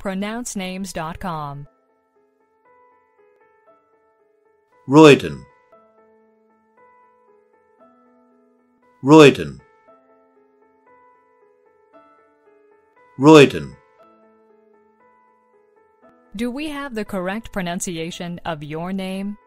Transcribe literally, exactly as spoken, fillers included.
pronounce names dot com. Roydon, Roydon, Roydon. Do we have the correct pronunciation of your name?